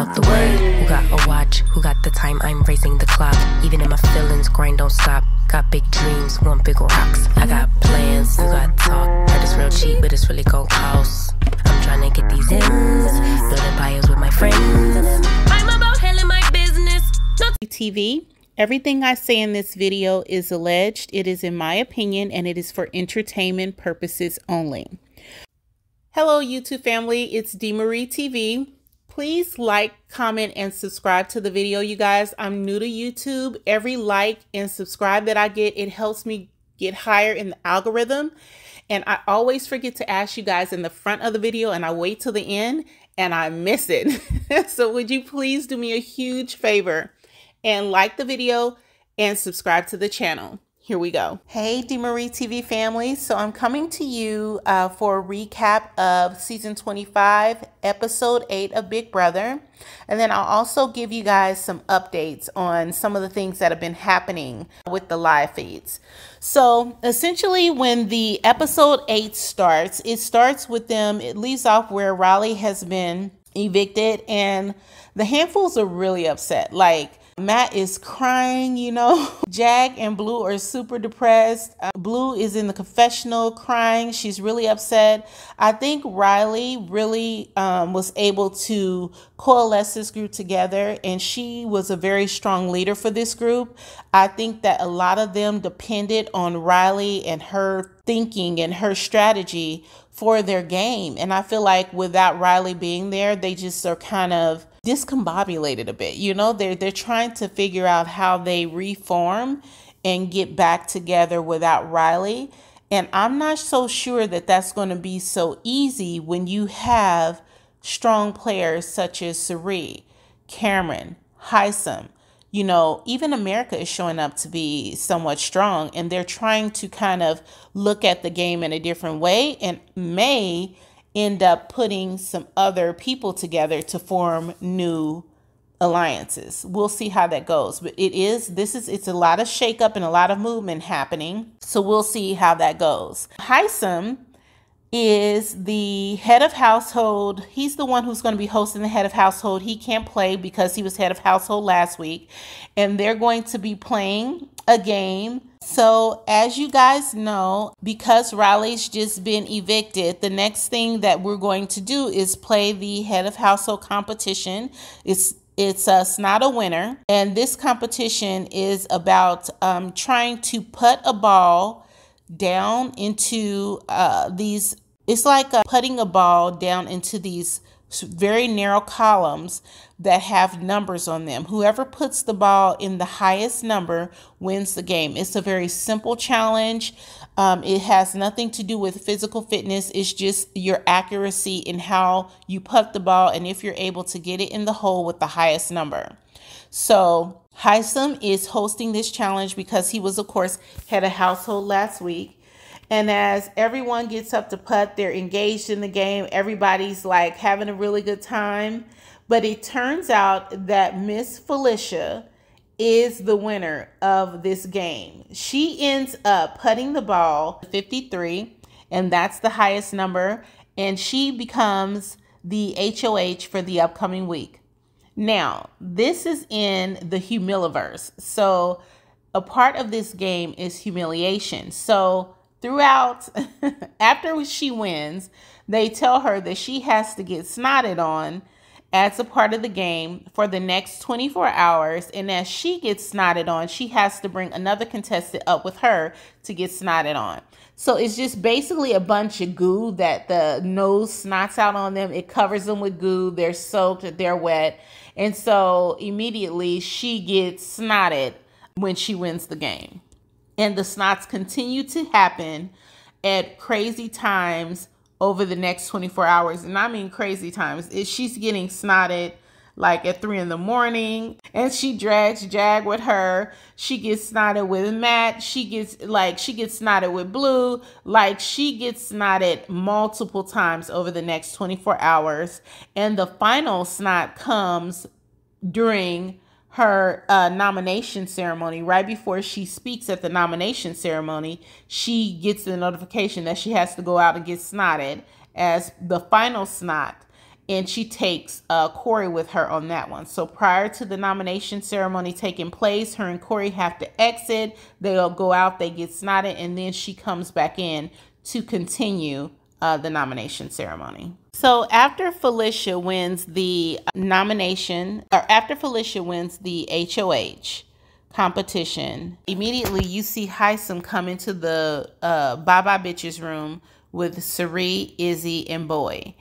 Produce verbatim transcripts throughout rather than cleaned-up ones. out the way. Who got a watch? Who got the time? I'm raising the clock. Even in my feelings, grind don't stop. Got big dreams, want big rocks. I got plans, you got talk. Heard it's real cheap, but it's really gon' cost. I'm tryna get these ends, build empires with my friends. I'm about handling my business. T V. Everything I say in this video is alleged. It is in my opinion, and it is for entertainment purposes only. Hello, YouTube family. It's DeMarie T V. Please like, comment, and subscribe to the video, you guys. I'm new to YouTube. Every like and subscribe that I get, it helps me get higher in the algorithm. And I always forget to ask you guys in the front of the video, and I wait till the end and I miss it. So would you please do me a huge favor and like the video and subscribe to the channel. Here we go. Hey, DeMarie T V family. So I'm coming to you uh, for a recap of season twenty-five, episode eight of Big Brother. And then I'll also give you guys some updates on some of the things that have been happening with the live feeds. So essentially when the episode eight starts, it starts with them, it leaves off where Riley has been evicted and the handfuls are really upset. Like, Matt is crying, you know. Jag and Blue are super depressed. Uh, Blue is in the confessional crying. She's really upset. I think Riley really um, was able to coalesce this group together, and she was a very strong leader for this group. I think that a lot of them depended on Riley and her thinking and her strategy for their game. And I feel like without Riley being there, they just are kind of discombobulated a bit, you know. They're they're trying to figure out how they reform and get back together without Riley, and I'm not so sure that that's going to be so easy when you have strong players such as Suri, Cameron, Hysam. You know, even America is showing up to be somewhat strong, and they're trying to kind of look at the game in a different way and may end up putting some other people together to form new alliances. We'll see how that goes, but it is, this is, it's a lot of shakeup and a lot of movement happening. So we'll see how that goes. Hysam is the head of household. He's the one who's going to be hosting the head of household. He can't play because he was head of household last week, and they're going to be playing a game. So as you guys know, because Riley's just been evicted, the next thing that we're going to do is play the head of household competition. It's it's us not a winner, and this competition is about um, trying to put a ball down into uh, these. It's like uh, putting a ball down into these very narrow columns that have numbers on them. Whoever puts the ball in the highest number wins the game. It's a very simple challenge. Um, it has nothing to do with physical fitness. It's just your accuracy in how you put the ball and if you're able to get it in the hole with the highest number. So Hysam is hosting this challenge because he was, of course, head of household last week. And as everyone gets up to putt, they're engaged in the game. Everybody's like having a really good time. But it turns out that Miss Felicia is the winner of this game. She ends up putting the ball fifty-three, and that's the highest number. And she becomes the H O H for the upcoming week. Now, this is in the Humiliverse. So a part of this game is humiliation. So throughout, after she wins, they tell her that she has to get snotted on as a part of the game for the next twenty-four hours. And as she gets snotted on, she has to bring another contestant up with her to get snotted on. So it's just basically a bunch of goo that the nose snots out on them. It covers them with goo. They're soaked, they're wet. And so immediately she gets snotted when she wins the game. And the snots continue to happen at crazy times over the next twenty-four hours. And I mean crazy times. It, she's getting snotted like at three in the morning. And she drags Jag with her. She gets snotted with Matt. She gets like she gets snotted with Blue. Like she gets snotted multiple times over the next twenty-four hours. And the final snot comes during her uh, nomination ceremony. Right before she speaks at the nomination ceremony, she gets the notification that she has to go out and get snotted as the final snot. and she takes uh, Corey with her on that one. So prior to the nomination ceremony taking place, her and Corey have to exit. They'll go out, they get snotted, and then she comes back in to continue uh, the nomination ceremony. So after Felicia wins the nomination, or after Felicia wins the H O H competition, immediately you see Hyson come into the uh, Bye Bye Bitches room with Sari, Izzy, and Boy.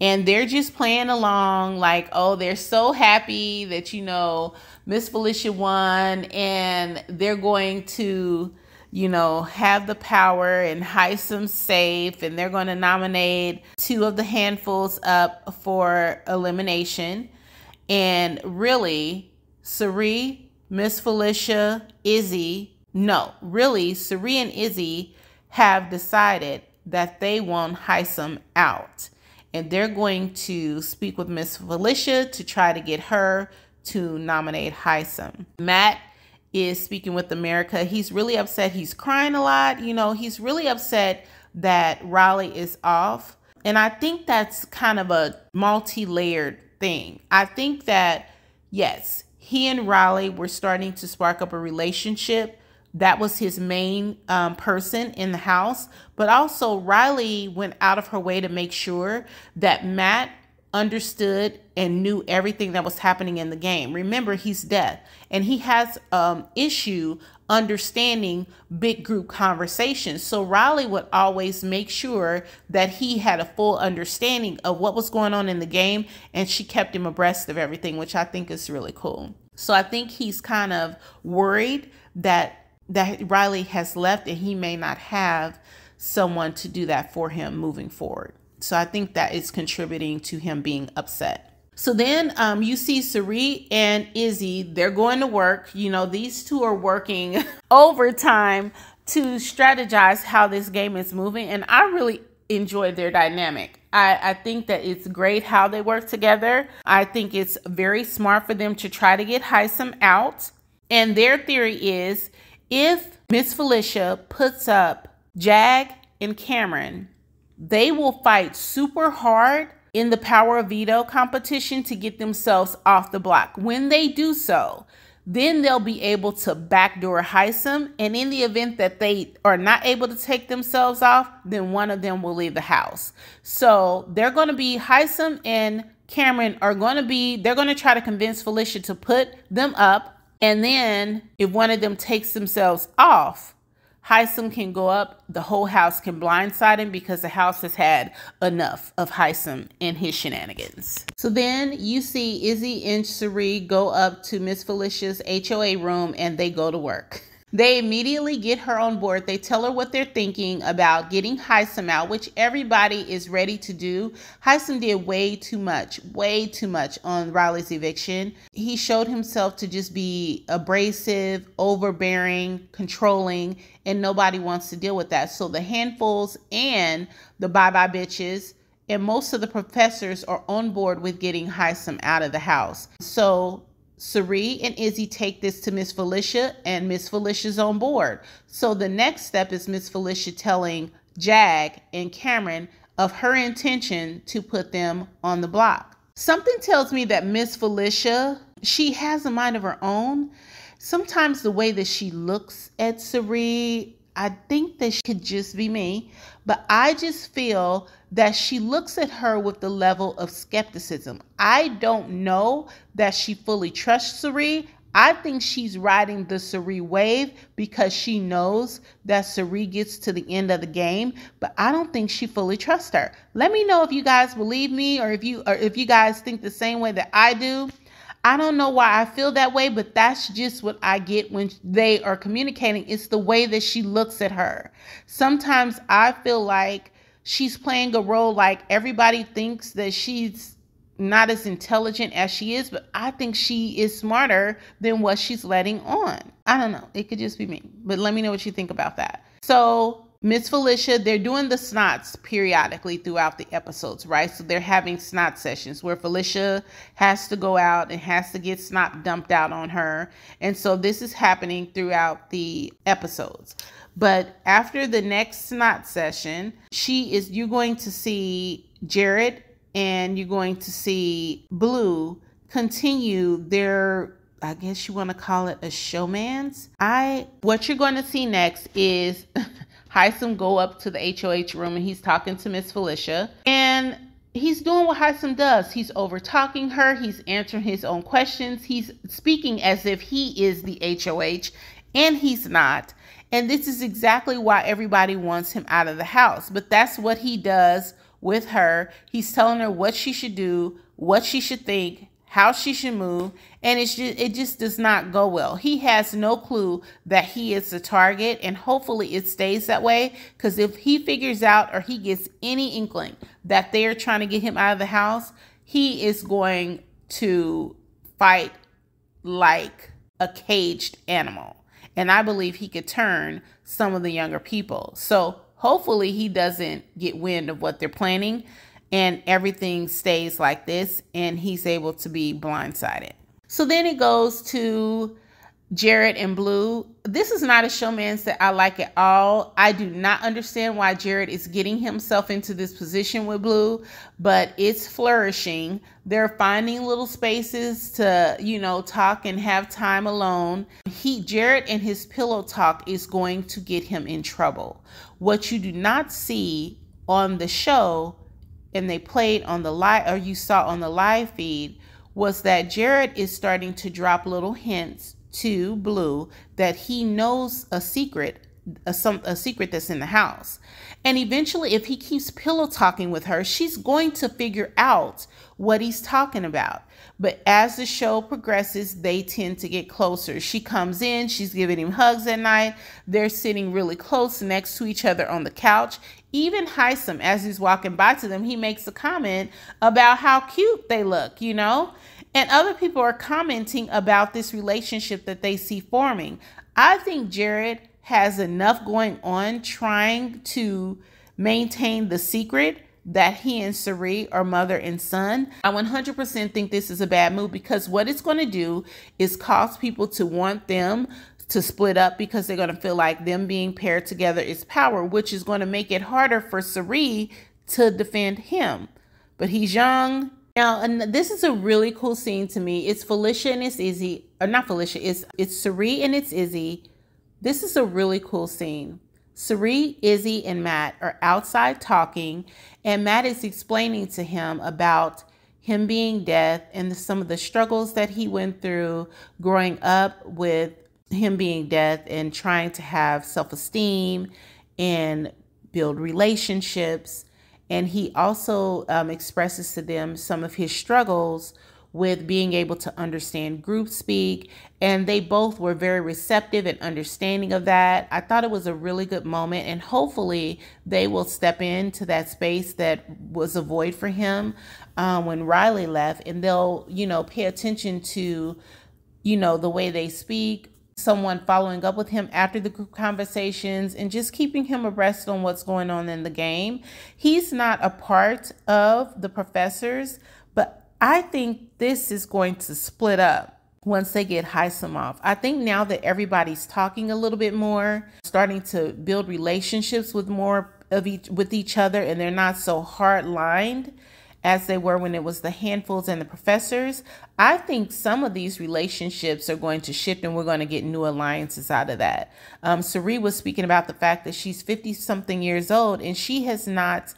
And they're just playing along like, oh, they're so happy that, you know, Miss Felicia won, and they're going to, you know, have the power and Hyson safe, and they're going to nominate two of the handfuls up for elimination. And really, Sari, Miss Felicia, Izzy, no, really, Sari and Izzy have decided that they want Hyson out. And they're going to speak with Miss Felicia to try to get her to nominate Hyson. Matt is speaking with America. He's really upset. He's crying a lot. You know, he's really upset that Raleigh is off. And I think that's kind of a multi-layered thing. I think that, yes, he and Raleigh were starting to spark up a relationship. That was his main um, person in the house. But also Riley went out of her way to make sure that Matt understood and knew everything that was happening in the game. Remember, he's deaf, and he has um, issue understanding big group conversations. So Riley would always make sure that he had a full understanding of what was going on in the game, and she kept him abreast of everything, which I think is really cool. So I think he's kind of worried that that Riley has left and he may not have someone to do that for him moving forward. So I think that is contributing to him being upset. So then um, you see Sari and Izzy, they're going to work. You know, these two are working overtime to strategize how this game is moving. And I really enjoyed their dynamic. I, I think that it's great how they work together. I think it's very smart for them to try to get Hyson out. And their theory is, if Miss Felicia puts up Jag and Cameron, they will fight super hard in the power of veto competition to get themselves off the block. When they do so, then they'll be able to backdoor Hyson. And in the event that they are not able to take themselves off, then one of them will leave the house. So they're going to be Hyson and Cameron are going to be, they're going to try to convince Felicia to put them up. And then if one of them takes themselves off, Hyson can go up, the whole house can blindside him because the house has had enough of Hyson and his shenanigans. So then you see Izzy and Sari go up to Miss Felicia's H O A room and they go to work. They immediately get her on board. They tell her what they're thinking about getting Hyson out, which everybody is ready to do. Hyson did way too much, way too much on Riley's eviction. He showed himself to just be abrasive, overbearing, controlling, and nobody wants to deal with that. So the handfuls and the bye-bye bitches and most of the professors are on board with getting Hyson out of the house. So Sari and Izzy take this to Miss Felicia, and Miss Felicia's on board. So the next step is Miss Felicia telling Jag and Cameron of her intention to put them on the block. Something tells me that Miss Felicia, she has a mind of her own. Sometimes the way that she looks at Sari, I think that could just be me, but I just feel that she looks at her with the level of skepticism. I don't know that she fully trusts Sari. I think she's riding the Sari wave because she knows that Sari gets to the end of the game, but I don't think she fully trusts her. Let me know if you guys believe me or if you, or if you guys think the same way that I do. I don't know why I feel that way, but that's just what I get when they are communicating. It's the way that she looks at her. Sometimes I feel like she's playing a role like everybody thinks that she's not as intelligent as she is, but I think she is smarter than what she's letting on. I don't know. It could just be me, but let me know what you think about that. So Miss Felicia, they're doing the snots periodically throughout the episodes, right? So they're having snot sessions where Felicia has to go out and has to get snot dumped out on her. And so this is happening throughout the episodes. But after the next snot session, she is, you're going to see Jared and you're going to see Blue continue their, I guess you want to call it a showman's. I, what you're going to see next is Hyson go up to the H O H room and he's talking to Miss Felicia, and he's doing what Hyson does. He's over talking her. He's answering his own questions. He's speaking as if he is the H O H, and he's not. And this is exactly why everybody wants him out of the house. But that's what he does with her. He's telling her what she should do, what she should think, how she should move, and it's just, it just does not go well. He has no clue that he is the target, and hopefully it stays that way, because if he figures out or he gets any inkling that they are trying to get him out of the house, he is going to fight like a caged animal. And I believe he could turn some of the younger people. So hopefully he doesn't get wind of what they're planning, and everything stays like this, and he's able to be blindsided. So then it goes to Jared and Blue. This is not a showman's that I like at all. I do not understand why Jared is getting himself into this position with Blue, but it's flourishing. They're finding little spaces to, you know, talk and have time alone. He, Jared and his pillow talk is going to get him in trouble. What you do not see on the show, and they played on the live, or you saw on the live feed, was that Jared is starting to drop little hints to Blue that he knows a secret, a, some, a secret that's in the house. And eventually, if he keeps pillow talking with her, she's going to figure out what he's talking about. But as the show progresses, they tend to get closer. She comes in, she's giving him hugs at night. They're sitting really close next to each other on the couch. Even Hyson, as he's walking by to them, he makes a comment about how cute they look, you know? And other people are commenting about this relationship that they see forming. I think Jared has enough going on trying to maintain the secret that he and Suri are mother and son. I one hundred percent think this is a bad move, because what it's going to do is cause people to want them to split up, because they're going to feel like them being paired together is power, which is going to make it harder for Suri to defend him. But he's young. Now, and this is a really cool scene to me. It's Felicia and it's Izzy, or not Felicia, it's, it's Suri and it's Izzy. This is a really cool scene. Suri, Izzy, and Matt are outside talking, and Matt is explaining to him about him being deaf and some of the struggles that he went through growing up with him being deaf and trying to have self-esteem and build relationships. And he also um, expresses to them some of his struggles with being able to understand group speak. And they both were very receptive and understanding of that. I thought it was a really good moment, and hopefully they will step into that space that was a void for him um, when Riley left, and they'll, you know, pay attention to, you know, the way they speak, someone following up with him after the group conversations, and just keeping him abreast on what's going on in the game. He's not a part of the professors, but I think this is going to split up once they get Hyson off. I think now that everybody's talking a little bit more, starting to build relationships with more of each with each other, and they're not so hard-lined as they were when it was the handfuls and the professors, I think some of these relationships are going to shift, and we're going to get new alliances out of that. Um, Suri was speaking about the fact that she's fifty something years old, and she has not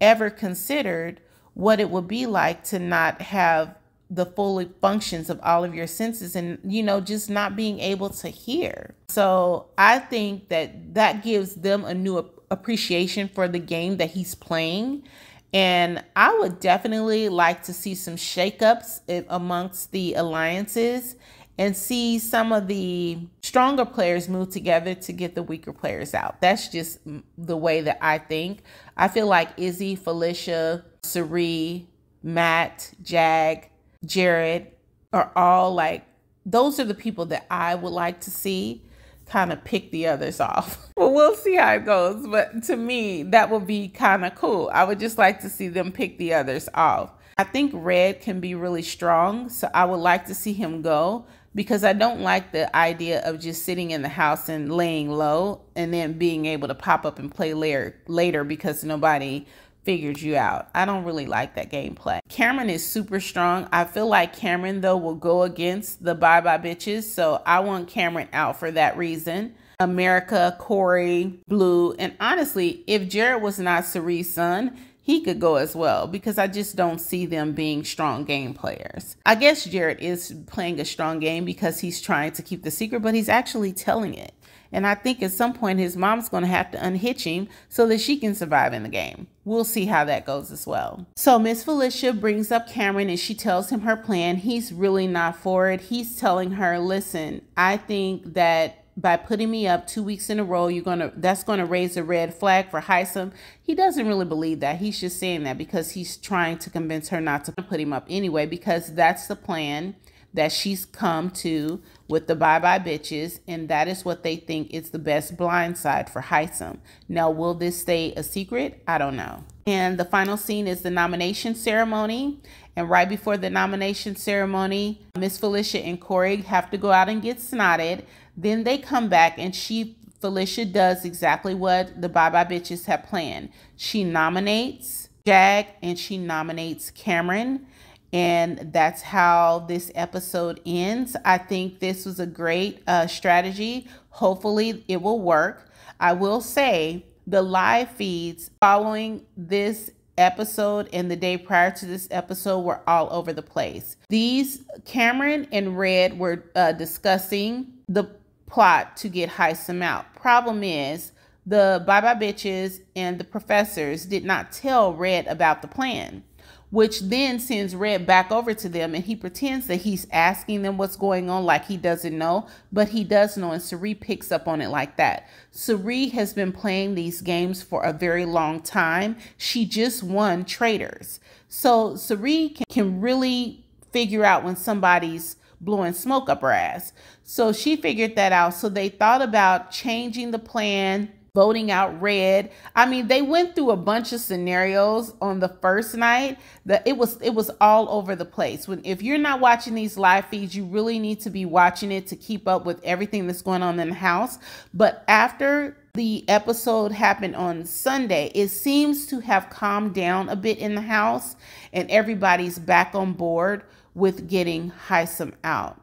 ever considered what it would be like to not have the full functions of all of your senses, and, you know, just not being able to hear. So I think that that gives them a new appreciation for the game that he's playing. And I would definitely like to see some shakeups amongst the alliances and see some of the stronger players move together to get the weaker players out. That's just the way that I think. I feel like Izzy, Felicia, Suri, Matt, Jag, Jared are all like, those are the people that I would like to see kind of pick the others off. Well, we'll see how it goes, but to me, that would be kind of cool. I would just like to see them pick the others off. I think Red can be really strong, so I would like to see him go, because I don't like the idea of just sitting in the house and laying low and then being able to pop up and play later, later because nobody figured you out. I don't really like that gameplay. Cameron is super strong. I feel like Cameron, though, will go against the bye-bye bitches, so I want Cameron out for that reason. America, Corey, Blue, and honestly, if Jared was not Cerise' son, he could go as well, because I just don't see them being strong game players. I guess Jared is playing a strong game because he's trying to keep the secret, but he's actually telling it. And I think at some point his mom's going to have to unhitch him so that she can survive in the game. We'll see how that goes as well. So Miss Felicia brings up Cameron and she tells him her plan. He's really not for it. He's telling her, listen, I think that by putting me up two weeks in a row, you're gonna that's gonna raise a red flag for Hysam. He doesn't really believe that. He's just saying that because he's trying to convince her not to put him up anyway, because that's the plan that she's come to with the bye-bye bitches, and that is what they think is the best blind side for Hysam. Now, will this stay a secret? I don't know. And the final scene is the nomination ceremony. And right before the nomination ceremony, Miss Felicia and Corey have to go out and get snotted. Then they come back and she, Felicia, does exactly what the bye-bye bitches have planned. She nominates Jag and she nominates Cameron. And that's how this episode ends. I think this was a great uh, strategy. Hopefully it will work. I will say the live feeds following this episode and the day prior to this episode were all over the place. These Cameron and Red were uh, discussing the plot to get Hysam out. Problem is, the bye-bye bitches and the professors did not tell Red about the plan, which then sends Red back over to them, and he pretends that he's asking them what's going on like he doesn't know, but he does know, and Cerie picks up on it like that. Cerie has been playing these games for a very long time. She just won Traitors. So Cerie can, can really figure out when somebody's blowing smoke up her ass. So she figured that out. So they thought about changing the plan, voting out Red. I mean, they went through a bunch of scenarios on the first night. That it was it was all over the place. When if you're not watching these live feeds, you really need to be watching it to keep up with everything that's going on in the house. But after the episode happened on Sunday, it seems to have calmed down a bit in the house, and everybody's back on board with getting Hysam out.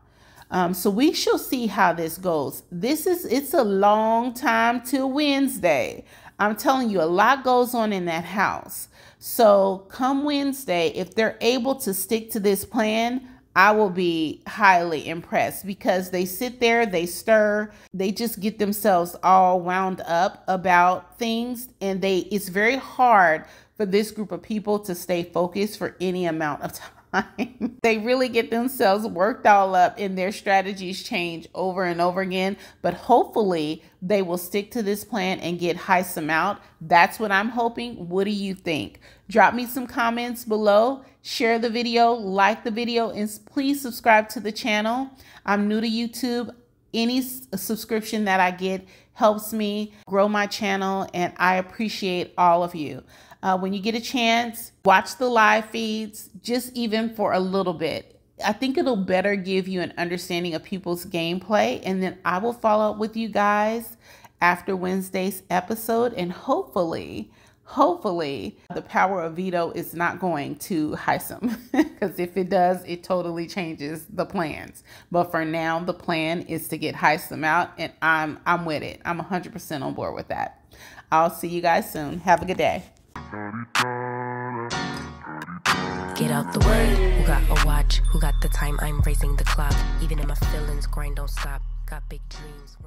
Um, so we shall see how this goes. This is, it's a long time till Wednesday. I'm telling you, a lot goes on in that house. So come Wednesday, if they're able to stick to this plan, I will be highly impressed, because they sit there, they stir, they just get themselves all wound up about things. And they, it's very hard for this group of people to stay focused for any amount of time. They really get themselves worked all up, and their strategies change over and over again. But hopefully they will stick to this plan and get Hysam out. That's what I'm hoping. What do you think? Drop me some comments below. Share the video, like the video, and please subscribe to the channel. I'm new to YouTube. Any subscription that I get helps me grow my channel, and I appreciate all of you. Uh, when you get a chance, watch the live feeds, just even for a little bit. I think it'll better give you an understanding of people's gameplay. And then I will follow up with you guys after Wednesday's episode. And hopefully, hopefully the power of veto is not going to Hysam, because if it does, it totally changes the plans. But for now, the plan is to get Hysam out, and I'm, I'm with it. I'm one hundred percent on board with that. I'll see you guys soon. Have a good day. Get out the way. Who got a watch? Who got the time? I'm raising the clock. Even in my feelings, grind don't stop. Got big dreams.